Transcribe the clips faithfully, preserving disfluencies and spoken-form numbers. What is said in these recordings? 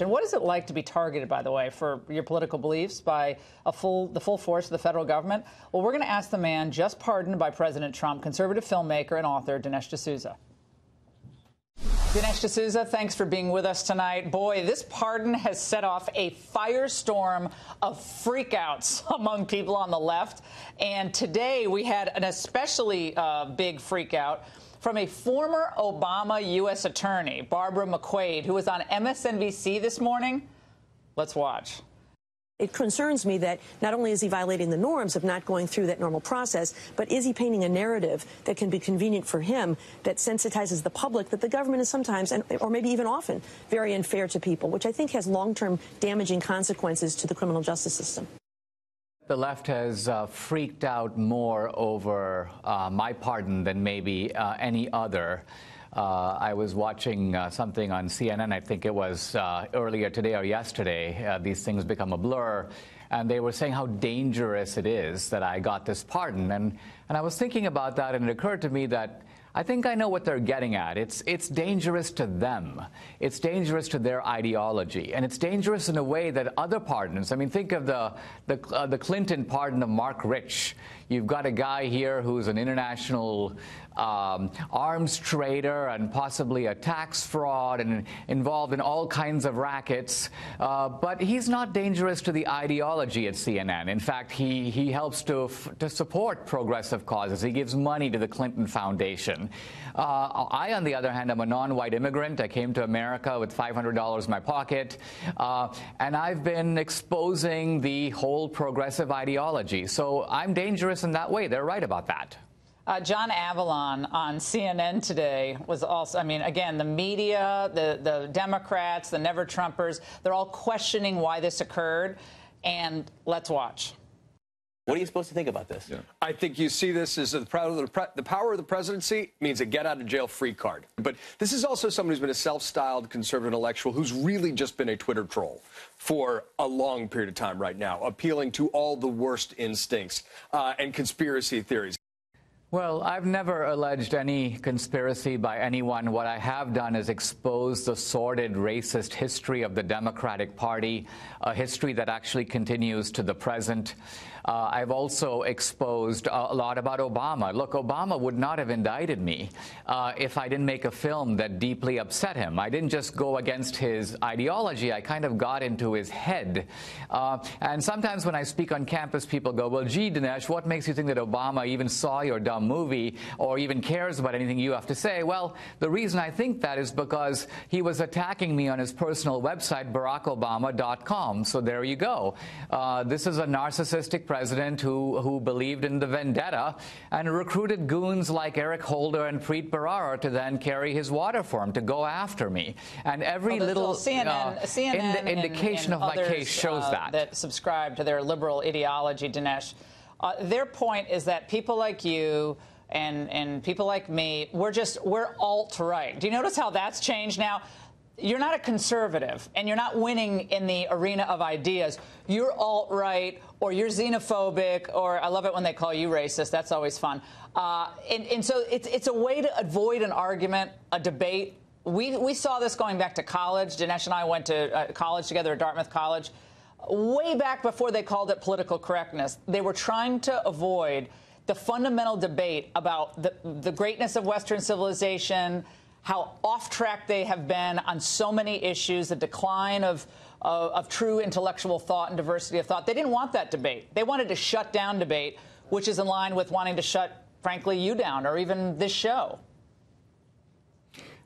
And what is it like to be targeted, by the way, for your political beliefs by a full, the full force of the federal government? Well, we're going to ask the man just pardoned by President Trump, conservative filmmaker and author Dinesh D'Souza. Dinesh D'Souza, thanks for being with us tonight. Boy, this pardon has set off a firestorm of freakouts among people on the left. And today we had an especially uh, big freakout from a former Obama U S attorney, Barbara McQuade, who was on M S N B C this morning. Let's watch. It concerns me that not only is he violating the norms of not going through that normal process, but is he painting a narrative that can be convenient for him that sensitizes the public that the government is sometimes, and or maybe even often, very unfair to people, which I think has long-term damaging consequences to the criminal justice system. The left has uh, freaked out more over uh, my pardon than maybe uh, any other. Uh, I was watching uh, something on C N N, I think it was uh, earlier today or yesterday. Uh, these things become a blur. And they were saying how dangerous it is that I got this pardon. And, and I was thinking about that, and it occurred to me that I think I know what they're getting at. It's, it's dangerous to them. It's dangerous to their ideology. And it's dangerous in a way that other pardons, I mean, think of the, the, uh, the Clinton pardon of Mark Rich. You've got a guy here who's an international um, arms trader and possibly a tax fraud and involved in all kinds of rackets. Uh, but he's not dangerous to the ideology at C N N. In fact, he, he helps to, f to support progressive causes. He gives money to the Clinton Foundation. Uh, I, on the other hand, am a non-white immigrant. I came to America with five hundred dollars in my pocket, uh, and I've been exposing the whole progressive ideology. So I'm dangerous in that way. They're right about that. Uh, John Avalon on C N N today was also, I mean, again, the media, the, the Democrats, the Never Trumpers, they're all questioning why this occurred. And let's watch. What are you supposed to think about this? Yeah. I think you see this as the power of the presidency means a get-out-of-jail-free card. But this is also someone who's been a self-styled conservative intellectual who's really just been a Twitter troll for a long period of time right now, appealing to all the worst instincts uh, and conspiracy theories. Well, I've never alleged any conspiracy by anyone. What I have done is expose the sordid racist history of the Democratic Party, a history that actually continues to the present. Uh, I've also exposed a lot about Obama. Look, Obama would not have indicted me uh, if I didn't make a film that deeply upset him. I didn't just go against his ideology. I kind of got into his head. Uh, and sometimes when I speak on campus, people go, well, gee, Dinesh, what makes you think that Obama even saw your dumb movie or even cares about anything you have to say? Well, the reason I think that is because he was attacking me on his personal website, Barack Obama dot com. So there you go. Uh, this is a narcissistic president who, who believed in the vendetta and recruited goons like Eric Holder and Preet Bharara to then carry his water for him, to go after me. And every well, little C N N, uh, C N N ind indication and, and of others, my case shows uh, that. that subscribe to their liberal ideology, Dinesh. Uh, their point is that people like you and, and people like me, we're just, we're alt-right. Do you notice how that's changed now? You're not a conservative, and you're not winning in the arena of ideas. You're alt-right, or you're xenophobic, or I love it when they call you racist. That's always fun. Uh, and, and so it's, it's a way to avoid an argument, a debate. We, we saw this going back to college. Dinesh and I went to uh, college together at Dartmouth College. Way back before they called it political correctness, they were trying to avoid the fundamental debate about the, the greatness of Western civilization, how off-track they have been on so many issues, the decline of, of, of true intellectual thought and diversity of thought. They didn't want that debate. They wanted to shut down debate, which is in line with wanting to shut, frankly, you down or even this show.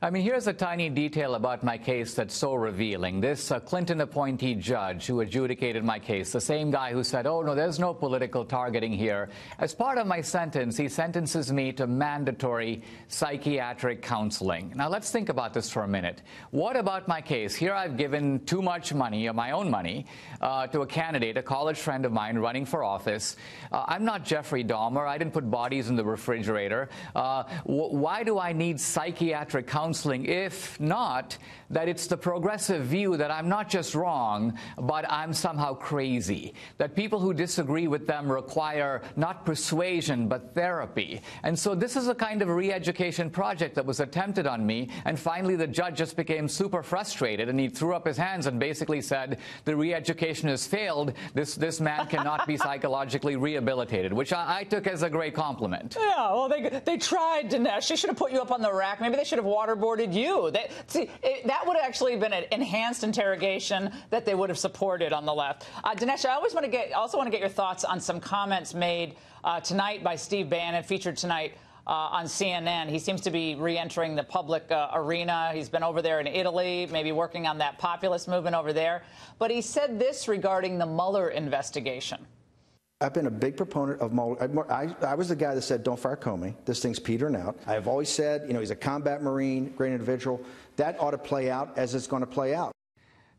I mean, here's a tiny detail about my case that's so revealing. This uh, Clinton appointee judge who adjudicated my case, the same guy who said, oh, no, there's no political targeting here. As part of my sentence, he sentences me to mandatory psychiatric counseling. Now, let's think about this for a minute. What about my case? Here I've given too much money, or my own money, uh, to a candidate, a college friend of mine running for office. Uh, I'm not Jeffrey Dahmer. I didn't put bodies in the refrigerator. Uh, wh why do I need psychiatric counseling? If not, that it's the progressive view that I'm not just wrong, but I'm somehow crazy, that people who disagree with them require not persuasion, but therapy. And so this is a kind of re-education project that was attempted on me, and finally the judge just became super frustrated, and he threw up his hands and basically said, the re-education has failed, this, this man cannot be psychologically rehabilitated, which I, I took as a great compliment. Yeah, well, they, they tried, Dinesh. They should have put you up on the rack. Maybe they should have waterboarded you. They, see, it, that would have actually been an enhanced interrogation that they would have supported on the left. Uh, Dinesh, I always want to get, also want to get your thoughts on some comments made uh, tonight by Steve Bannon, featured tonight uh, on C N N. He seems to be re-entering the public uh, arena. He's been over there in Italy, maybe working on that populist movement over there. But he said this regarding the Mueller investigation. I've been a big proponent of Mueller. I, I was the guy that said, don't fire Comey. This thing's petering out. I've always said, you know, he's a combat Marine, great individual. That ought to play out as it's going to play out.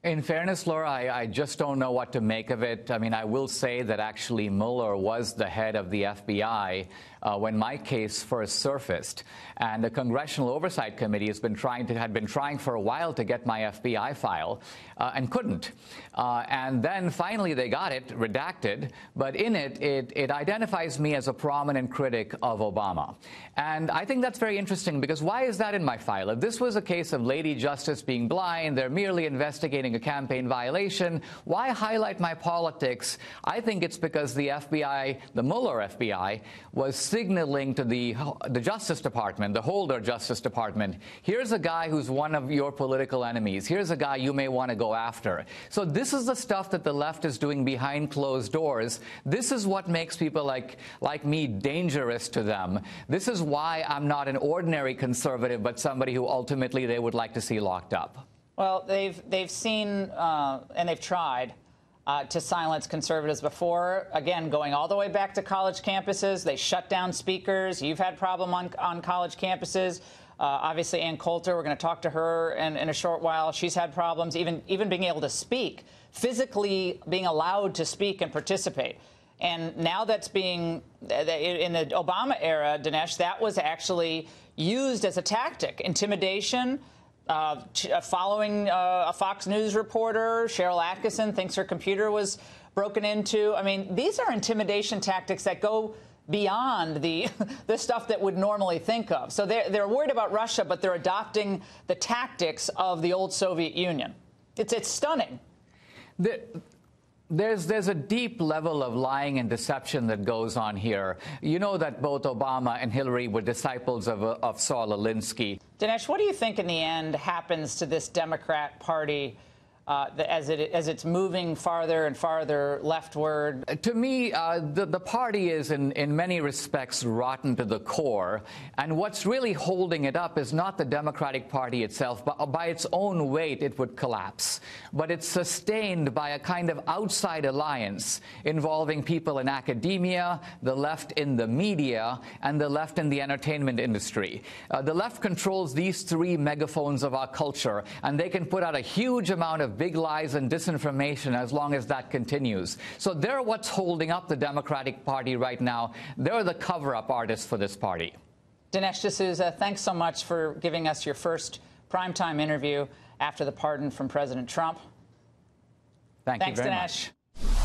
In fairness, Laura, I, I just don't know what to make of it. I mean, I will say that actually Mueller was the head of the F B I uh, when my case first surfaced, and the Congressional Oversight Committee has been trying to had been trying for a while to get my F B I file uh, and couldn't. Uh, and then finally they got it redacted, but in it, it it identifies me as a prominent critic of Obama, and I think that's very interesting because why is that in my file? If this was a case of Lady Justice being blind, they're merely investigating a campaign violation. Why highlight my politics? I think it's because the F B I, the Mueller F B I, was signaling to the, the Justice Department, the Holder Justice Department, here's a guy who's one of your political enemies. Here's a guy you may want to go after. So this is the stuff that the left is doing behind closed doors. This is what makes people like, like me dangerous to them. This is why I'm not an ordinary conservative, but somebody who ultimately they would like to see locked up. Well, they've they've seen uh, and they've tried uh, to silence conservatives before. Again, going all the way back to college campuses, they shut down speakers. You've had problem on on college campuses. Uh, obviously, Ann Coulter. We're going to talk to her in, in a short while. She's had problems, even even being able to speak, physically being allowed to speak and participate. And now that's being in the Obama era, Dinesh, that was actually used as a tactic, intimidation. Uh, following uh, a Fox News reporter, Cheryl Atkinson thinks her computer was broken into. I mean, these are intimidation tactics that go beyond the the stuff that we'd normally think of. So they're, they're worried about Russia, but they're adopting the tactics of the old Soviet Union. It's, it's stunning. The There's, there's a deep level of lying and deception that goes on here. You know that both Obama and Hillary were disciples of, of Saul Alinsky. Dinesh, what do you think in the end happens to this Democrat Party uh, as, it, as it's moving farther and farther leftward? To me, uh, the, the party is in, in many respects rotten to the core. And what's really holding it up is not the Democratic Party itself, but by its own weight, it would collapse. But it's sustained by a kind of outside alliance involving people in academia, the left in the media, and the left in the entertainment industry. Uh, the left controls these three megaphones of our culture, and they can put out a huge amount of big lies and disinformation as long as that continues. So they're what's holding up the Democratic Party right now. They're the cover-up artists for this party. Dinesh D'Souza, thanks so much for giving us your first primetime interview after the pardon from President Trump. Thank you very much. Thanks, Dinesh.